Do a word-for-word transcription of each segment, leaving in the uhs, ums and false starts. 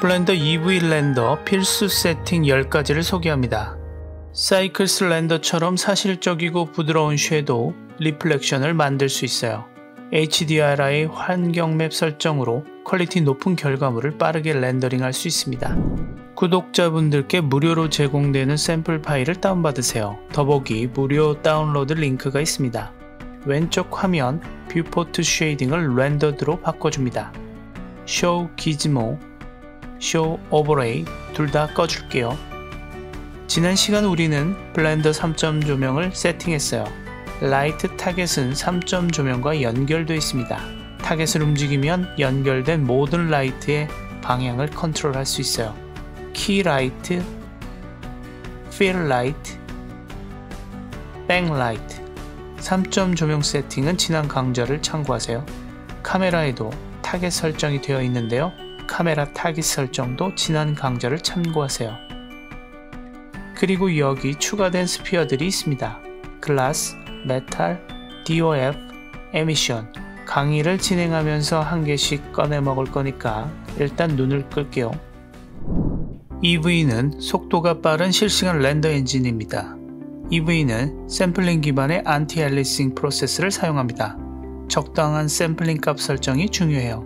블렌더 이브이 렌더 필수 세팅 열 가지를 소개합니다. 사이클스 렌더처럼 사실적이고 부드러운 섀도우, 리플렉션을 만들 수 있어요. 에이치디알아이 환경맵 설정으로 퀄리티 높은 결과물을 빠르게 렌더링할 수 있습니다. 구독자분들께 무료로 제공되는 샘플 파일을 다운받으세요. 더보기 무료 다운로드 링크가 있습니다. 왼쪽 화면 뷰포트 쉐이딩을 렌더드로 바꿔줍니다. Show Gizmo, Show Overlay 둘 다 꺼줄게요. 지난 시간 우리는 블렌더 삼 점 조명을 세팅했어요. 라이트 타겟은 삼 점 조명과 연결되어 있습니다. 타겟을 움직이면 연결된 모든 라이트의 방향을 컨트롤할 수 있어요. Key Light, Fill Light, Bang Light 삼 점 조명 세팅은 지난 강좌를 참고하세요. 카메라에도 타겟 설정이 되어 있는데요. 카메라 타깃 설정도 지난 강좌를 참고하세요. 그리고 여기 추가된 스피어들이 있습니다. 글라스, 메탈, 디오에프, 에미션 강의를 진행하면서 한 개씩 꺼내 먹을 거니까 일단 눈을 끌게요. 이브이는 속도가 빠른 실시간 렌더 엔진입니다. 이브이는 샘플링 기반의 안티알리싱 프로세스를 사용합니다. 적당한 샘플링 값 설정이 중요해요.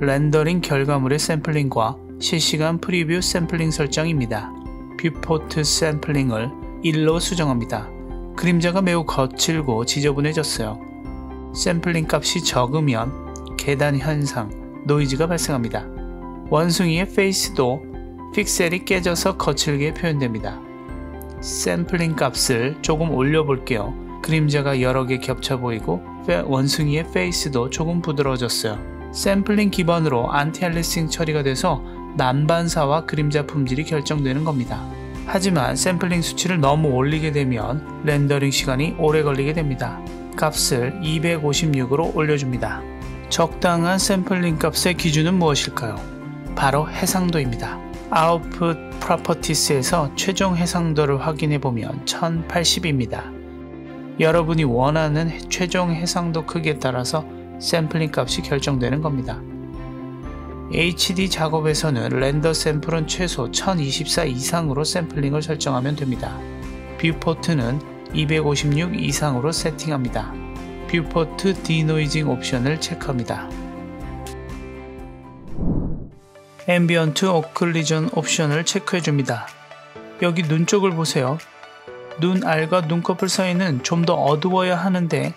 렌더링 결과물의 샘플링과 실시간 프리뷰 샘플링 설정입니다. 뷰포트 샘플링을 일로 수정합니다. 그림자가 매우 거칠고 지저분해졌어요. 샘플링 값이 적으면 계단 현상, 노이즈가 발생합니다. 원숭이의 페이스도 픽셀이 깨져서 거칠게 표현됩니다. 샘플링 값을 조금 올려볼게요. 그림자가 여러 개 겹쳐 보이고 원숭이의 페이스도 조금 부드러워졌어요. 샘플링 기반으로 안티알리싱 처리가 돼서 난반사와 그림자 품질이 결정되는 겁니다. 하지만 샘플링 수치를 너무 올리게 되면 렌더링 시간이 오래 걸리게 됩니다. 값을 이백오십육으로 올려줍니다. 적당한 샘플링 값의 기준은 무엇일까요? 바로 해상도입니다. 아웃풋 프로퍼티스에서 최종 해상도를 확인해보면 천팔십입니다. 여러분이 원하는 최종 해상도 크기에 따라서 샘플링 값이 결정되는 겁니다. 에이치디 작업에서는 렌더 샘플은 최소 천이십사 이상으로 샘플링을 설정하면 됩니다. 뷰포트는 이백오십육 이상으로 세팅합니다. 뷰포트 디노이징 옵션을 체크합니다. 앰비언트 오클루전 옵션을 체크해줍니다. 여기 눈 쪽을 보세요. 눈알과 눈꺼풀 사이는 좀 더 어두워야 하는데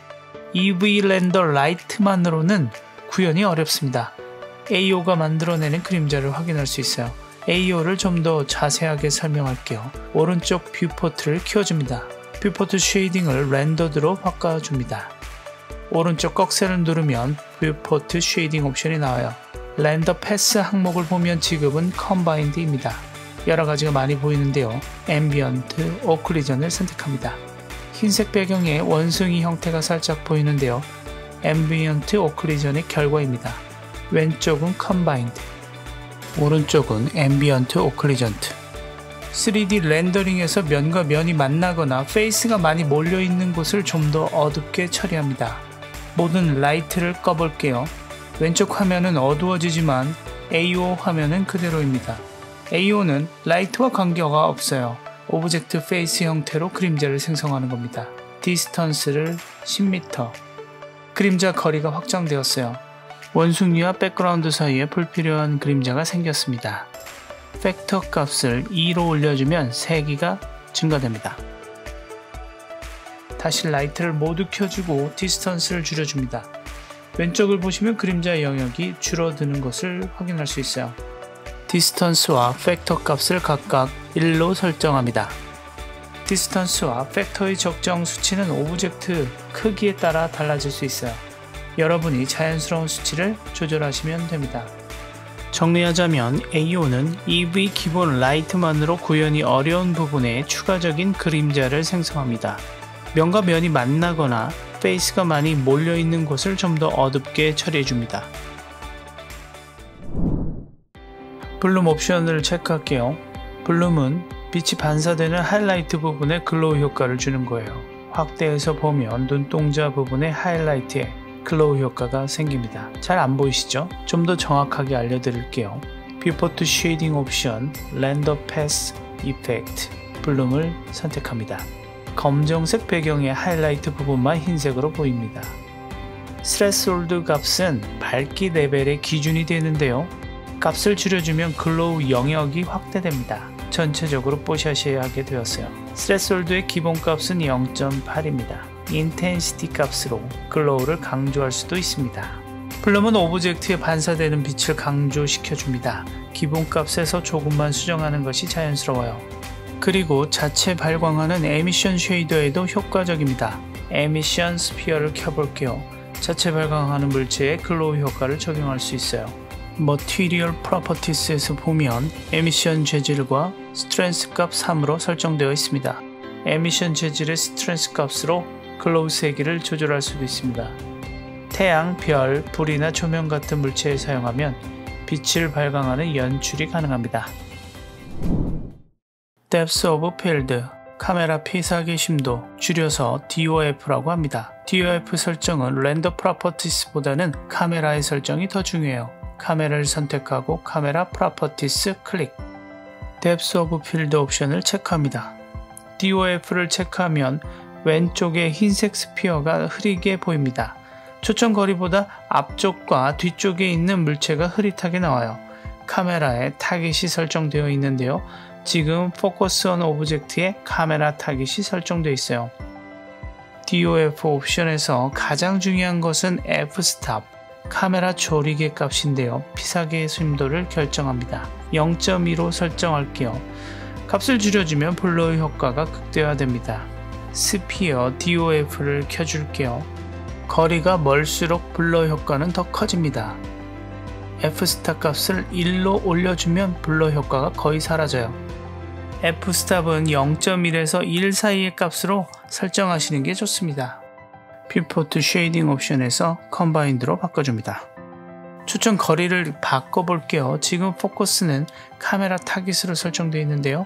이브이 렌더 라이트만으로는 구현이 어렵습니다. 에이오가 만들어내는 그림자를 확인할 수 있어요. 에이오를 좀 더 자세하게 설명할게요. 오른쪽 뷰포트를 키워줍니다. 뷰포트 쉐이딩을 렌더드로 바꿔줍니다. 오른쪽 꺽쇠를 누르면 뷰포트 쉐이딩 옵션이 나와요. 렌더 패스 항목을 보면 지금은 컴바인드입니다. 여러가지가 많이 보이는데요. 앰비언트 오클루전을 선택합니다. 흰색 배경에 원숭이 형태가 살짝 보이는데요. 앰비언트 오클루전의 결과입니다. 왼쪽은 컴바인드, 오른쪽은 앰비언트 오클루전트. 쓰리디 렌더링에서 면과 면이 만나거나 페이스가 많이 몰려있는 곳을 좀 더 어둡게 처리합니다. 모든 라이트를 꺼볼게요. 왼쪽 화면은 어두워지지만 에이오 화면은 그대로입니다. 에이오는 라이트와 관계가 없어요. 오브젝트 페이스 형태로 그림자를 생성하는 겁니다. 디스턴스를 십 미터. 그림자 거리가 확장되었어요. 원숭이와 백그라운드 사이에 불필요한 그림자가 생겼습니다. 팩터 값을 이로 올려주면 세기가 증가됩니다. 다시 라이트를 모두 켜주고 디스턴스를 줄여줍니다. 왼쪽을 보시면 그림자 영역이 줄어드는 것을 확인할 수 있어요. 디스턴스와 팩터 값을 각각 일로 설정합니다. 디스턴스와 팩터의 적정 수치는 오브젝트 크기에 따라 달라질 수 있어요. 여러분이 자연스러운 수치를 조절하시면 됩니다. 정리하자면 에이오는 이브이 기본 라이트만으로 구현이 어려운 부분에 추가적인 그림자를 생성합니다. 면과 면이 만나거나 페이스가 많이 몰려있는 곳을 좀 더 어둡게 처리해줍니다. 블룸 옵션을 체크할게요. 블룸은 빛이 반사되는 하이라이트 부분에 글로우 효과를 주는 거예요. 확대해서 보면 눈동자 부분의 하이라이트에 글로우 효과가 생깁니다. 잘 안 보이시죠? 좀 더 정확하게 알려드릴게요. 비포 투 쉐이딩 옵션, 렌더 패스, 이펙트, 블룸을 선택합니다. 검정색 배경의 하이라이트 부분만 흰색으로 보입니다. 스레스홀드 값은 밝기 레벨의 기준이 되는데요. 값을 줄여주면 글로우 영역이 확대됩니다. 전체적으로 뽀샤시 하게 되었어요. 스레스홀드의 기본값은 영 점 팔입니다. 인텐시티 값으로 글로우를 강조할 수도 있습니다. 블룸은 오브젝트에 반사되는 빛을 강조시켜줍니다. 기본값에서 조금만 수정하는 것이 자연스러워요. 그리고 자체 발광하는 에미션 쉐이더에도 효과적입니다. 에미션 스피어를 켜볼게요. 자체 발광하는 물체에 글로우 효과를 적용할 수 있어요. 머티리얼 프로퍼티스에서 보면 에미션 재질과 스트렝스 값 삼으로 설정되어 있습니다. 에미션 재질의 스트렝스 값으로 글로우 세기를 조절할 수도 있습니다. 태양, 별, 불이나 조명 같은 물체에 사용하면 빛을 발광하는 연출이 가능합니다. Depth of Field, 카메라 피사계 심도, 줄여서 디 오 에프라고 합니다. 디 오 에프 설정은 렌더 프로퍼티스보다는 카메라의 설정이 더 중요해요. 카메라를 선택하고 카메라 프로퍼티스 클릭, Depth of Field 옵션을 체크합니다. 디 오 에프를 체크하면 왼쪽에 흰색 스피어가 흐리게 보입니다. 초점 거리보다 앞쪽과 뒤쪽에 있는 물체가 흐릿하게 나와요. 카메라에 타깃이 설정되어 있는데요. 지금 포커스 온 오브젝트에 카메라 타깃이 설정되어 있어요. 디 오 에프 옵션에서 가장 중요한 것은 F-stop, 카메라 조리개 값인데요. 피사계의 심도를 결정합니다. 영 점 이로 설정할게요. 값을 줄여주면 블러의 효과가 극대화됩니다. 스피어 디 오 에프를 켜줄게요. 거리가 멀수록 블러 효과는 더 커집니다. F-stop 값을 일로 올려주면 블러 효과가 거의 사라져요. F-stop은 영 점 일에서 일 사이의 값으로 설정하시는 게 좋습니다. 비포 투 쉐이딩 옵션에서 컴바인드로 바꿔줍니다. 초점 거리를 바꿔볼게요. 지금 포커스는 카메라 타깃으로 설정되어 있는데요.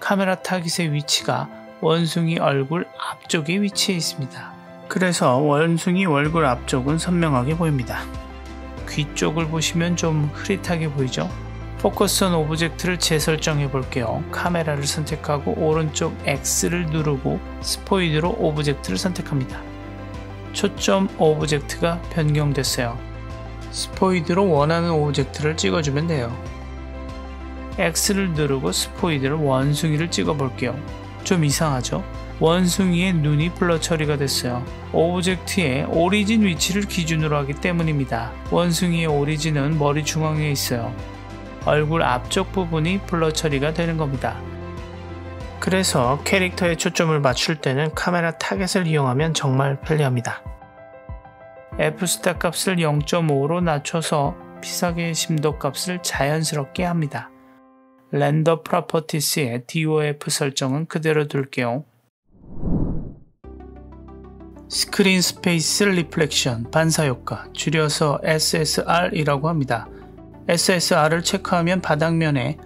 카메라 타깃의 위치가 원숭이 얼굴 앞쪽에 위치해 있습니다. 그래서 원숭이 얼굴 앞쪽은 선명하게 보입니다. 귀 쪽을 보시면 좀 흐릿하게 보이죠? 포커스 온 오브젝트를 재설정해 볼게요. 카메라를 선택하고 오른쪽 X를 누르고 스포이드로 오브젝트를 선택합니다. 초점 오브젝트가 변경됐어요. 스포이드로 원하는 오브젝트를 찍어주면 돼요. X를 누르고 스포이드로 원숭이를 찍어 볼게요. 좀 이상하죠? 원숭이의 눈이 블러 처리가 됐어요. 오브젝트의 오리진 위치를 기준으로 하기 때문입니다. 원숭이의 오리진은 머리 중앙에 있어요. 얼굴 앞쪽 부분이 블러 처리가 되는 겁니다. 그래서 캐릭터의 초점을 맞출 때는 카메라 타겟을 이용하면 정말 편리합니다. F-stop 값을 영 점 오로 낮춰서 피사계의 심도 값을 자연스럽게 합니다. 렌더 프로퍼티스의 디 오 에프 설정은 그대로 둘게요. 스크린 스페이스 리플렉션, 반사효과, 줄여서 에스 에스 알이라고 합니다. 에스 에스 알을 체크하면 바닥면에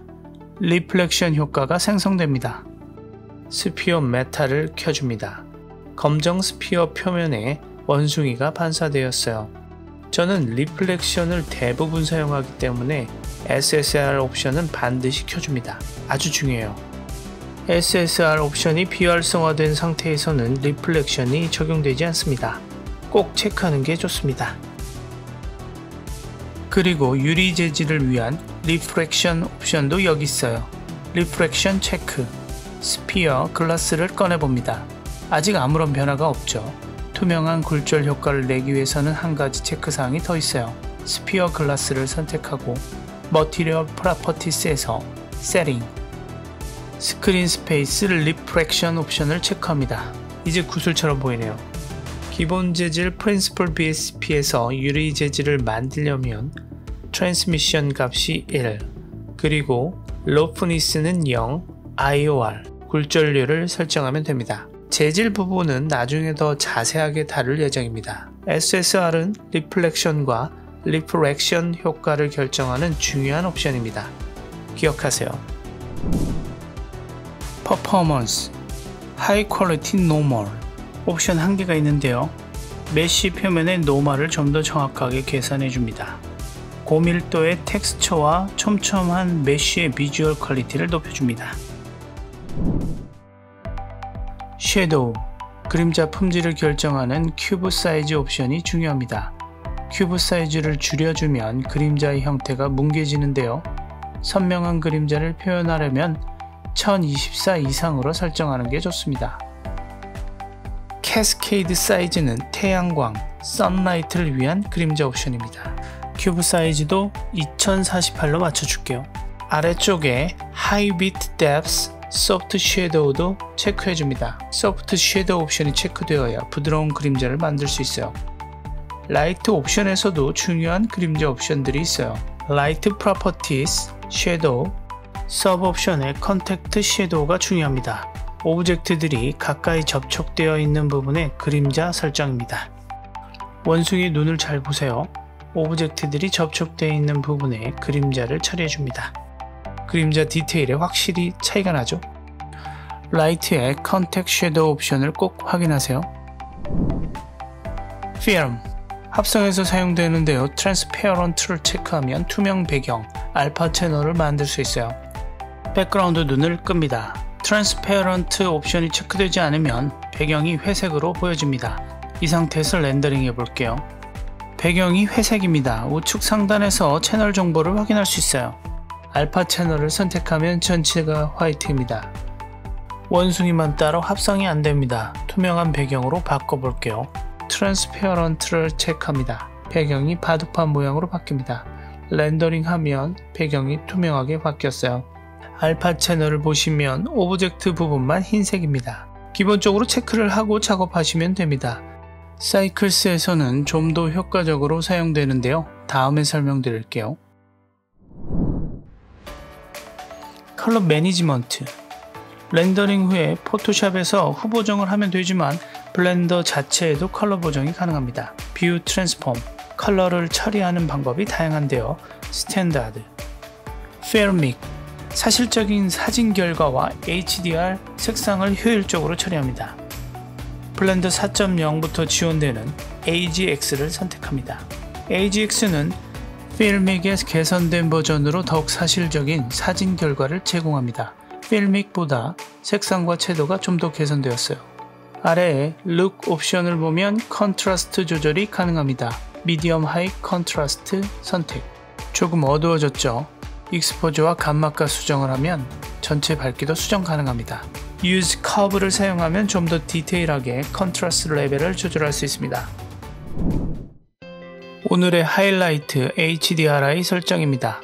리플렉션 효과가 생성됩니다. 스피어 메타를 켜줍니다. 검정 스피어 표면에 원숭이가 반사되었어요. 저는 리플렉션을 대부분 사용하기 때문에 에스 에스 알 옵션은 반드시 켜줍니다. 아주 중요해요. 에스 에스 알 옵션이 비활성화된 상태에서는 리플렉션이 적용되지 않습니다. 꼭 체크하는 게 좋습니다. 그리고 유리 재질을 위한 리프렉션 옵션도 여기 있어요. 리프렉션 체크, 스피어 글라스를 꺼내봅니다. 아직 아무런 변화가 없죠. 투명한 굴절 효과를 내기 위해서는 한 가지 체크사항이 더 있어요. 스피어 글라스를 선택하고 머티리얼 프로퍼티스에서 세팅, 스크린 스페이스 리프렉션 옵션을 체크합니다. 이제 구슬처럼 보이네요. 기본 재질 프린시플 비 에스 피에서 유리 재질을 만들려면 트랜스미션 값이 일, 그리고 러프니스는 영, 아이 오 알, 굴절률를 설정하면 됩니다. 재질 부분은 나중에 더 자세하게 다룰 예정입니다. 에스 에스 알은 리플렉션과 리프렉션 효과를 결정하는 중요한 옵션입니다. 기억하세요. 퍼포먼스, 하이 퀄리티 노멀 옵션 한 개가 있는데요. 메쉬 표면의 노마를 좀 더 정확하게 계산해 줍니다. 고밀도의 텍스처와 촘촘한 메쉬의 비주얼 퀄리티를 높여줍니다. 섀도우, 그림자 품질을 결정하는 큐브 사이즈 옵션이 중요합니다. 큐브 사이즈를 줄여주면 그림자의 형태가 뭉개지는데요. 선명한 그림자를 표현하려면 천이십사 이상으로 설정하는 게 좋습니다. 캐스케이드 사이즈는 태양광, 선라이트를 위한 그림자 옵션입니다. 큐브 사이즈도 이천사십팔로 맞춰줄게요. 아래쪽에 하이 비트 뎁스, 소프트 섀도우도 체크해줍니다. 소프트 섀도우 옵션이 체크되어야 부드러운 그림자를 만들 수 있어요. 라이트 옵션에서도 중요한 그림자 옵션들이 있어요. 라이트 프로퍼티스, 섀도우, 서브 옵션의 컨택트 섀도우가 중요합니다. 오브젝트들이 가까이 접촉되어 있는 부분의 그림자 설정입니다. 원숭이 눈을 잘 보세요. 오브젝트들이 접촉되어 있는 부분에 그림자를 처리해줍니다. 그림자 디테일에 확실히 차이가 나죠? 라이트의 컨택트 섀도우 옵션을 꼭 확인하세요. Film, 합성에서 사용되는데요. 트랜스페어런트를 체크하면 투명 배경, 알파 채널을 만들 수 있어요. 백그라운드 눈을 끕니다. 트랜스페어런트 옵션이 체크되지 않으면 배경이 회색으로 보여집니다. 이 상태에서 렌더링 해볼게요. 배경이 회색입니다. 우측 상단에서 채널 정보를 확인할 수 있어요. 알파 채널을 선택하면 전체가 화이트입니다. 원숭이만 따로 합성이 안됩니다. 투명한 배경으로 바꿔볼게요. 트랜스페어런트를 체크합니다. 배경이 바둑판 모양으로 바뀝니다. 렌더링하면 배경이 투명하게 바뀌었어요. 알파 채널을 보시면 오브젝트 부분만 흰색입니다. 기본적으로 체크를 하고 작업하시면 됩니다. 사이클스에서는 좀 더 효과적으로 사용되는데요. 다음에 설명드릴게요. 컬러 매니지먼트, 렌더링 후에 포토샵에서 후보정을 하면 되지만 블렌더 자체에도 컬러 보정이 가능합니다. 뷰 트랜스폼, 컬러를 처리하는 방법이 다양한데요. 스탠다드, 페어믹, 사실적인 사진 결과와 에이치디알, 색상을 효율적으로 처리합니다. 블렌더 사 점 영부터 지원되는 에이지엑스를 선택합니다. 에이지엑스는 필믹의 개선된 버전으로 더욱 사실적인 사진 결과를 제공합니다. 필믹보다 색상과 채도가 좀 더 개선되었어요. 아래에 룩 옵션을 보면 컨트라스트 조절이 가능합니다. 미디엄 하이 컨트라스트 선택. 조금 어두워졌죠? 익스포저와 감막과 수정을 하면 전체 밝기도 수정 가능합니다. 유즈 커브를 사용하면 좀 더 디테일하게 컨트라스트 레벨을 조절할 수 있습니다. 오늘의 하이라이트 에이치디알아이 설정입니다.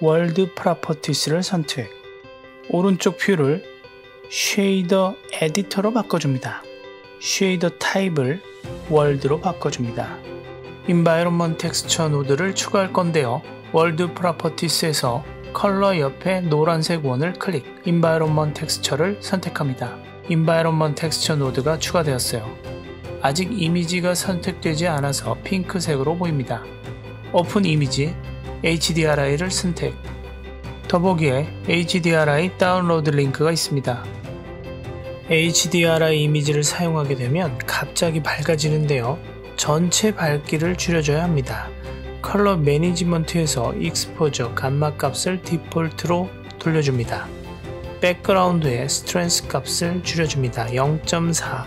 월드 프로퍼티스를 선택. 오른쪽 뷰를 쉐이더 에디터로 바꿔줍니다. 쉐이더 타입을 월드로 바꿔줍니다. 인바이런먼트 텍스처 노드를 추가할 건데요. 월드 프로퍼티스에서 컬러 옆에 노란색 원을 클릭, 인바이런먼트 텍스처를 선택합니다. 인바이런먼트 텍스처 노드가 추가되었어요. 아직 이미지가 선택되지 않아서 핑크색으로 보입니다. 오픈 이미지, 에이치디알아이를 선택. 더보기에 에이치디알아이 다운로드 링크가 있습니다. 에이치디알아이 이미지를 사용하게 되면 갑자기 밝아지는데요. 전체 밝기를 줄여줘야 합니다. 컬러 매니지먼트에서 익스포저 감마 값을 디폴트로 돌려줍니다. 백그라운드의 스트렌스 값을 줄여줍니다. 영 점 사.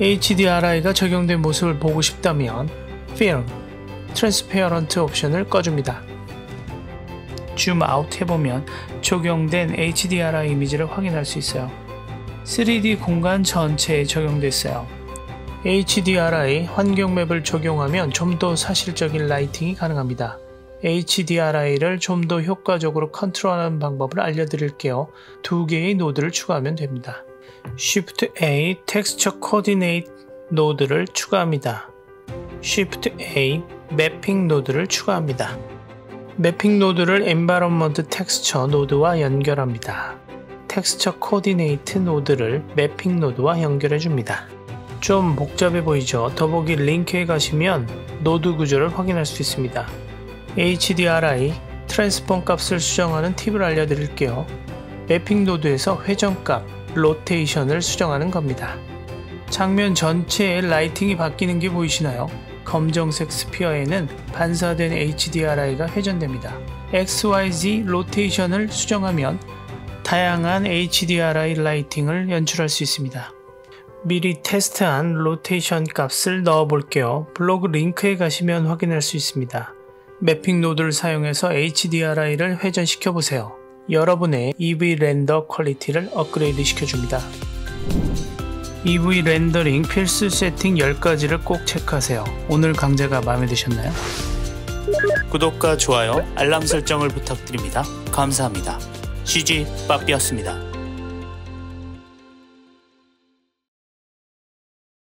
에이치디알아이가 적용된 모습을 보고 싶다면 Film, 트랜스페어런트 옵션을 꺼줍니다. 줌 아웃 해보면 적용된 에이치디알아이 이미지를 확인할 수 있어요. 쓰리디 공간 전체에 적용됐어요. 에이치디알아이 환경맵을 적용하면 좀 더 사실적인 라이팅이 가능합니다. 에이치디알아이를 좀 더 효과적으로 컨트롤하는 방법을 알려드릴게요. 두 개의 노드를 추가하면 됩니다. 쉬프트 에이, 텍스처 코디네이트 노드를 추가합니다. 쉬프트 에이, 매핑 노드를 추가합니다. 매핑 노드를 엔바이런먼트 텍스처 노드와 연결합니다. 텍스처 코디네이트 노드를 매핑 노드와 연결해줍니다. 좀 복잡해 보이죠? 더보기 링크에 가시면 노드 구조를 확인할 수 있습니다. 에이치디알아이, 트랜스폼 값을 수정하는 팁을 알려드릴게요. 매핑 노드에서 회전값, 로테이션을 수정하는 겁니다. 장면 전체의 라이팅이 바뀌는 게 보이시나요? 검정색 스피어에는 반사된 에이치디알아이가 회전됩니다. 엑스 와이 지 로테이션을 수정하면 다양한 에이치디알아이 라이팅을 연출할 수 있습니다. 미리 테스트한 로테이션 값을 넣어 볼게요. 블로그 링크에 가시면 확인할 수 있습니다. 매핑 노드를 사용해서 에이치디알아이를 회전시켜 보세요. 여러분의 이브이 렌더 퀄리티를 업그레이드 시켜줍니다. 이브이 렌더링 필수 세팅 열 가지를 꼭 체크하세요. 오늘 강좌가 마음에 드셨나요? 구독과 좋아요, 알람 설정을 부탁드립니다. 감사합니다. 씨지 빠삐였습니다.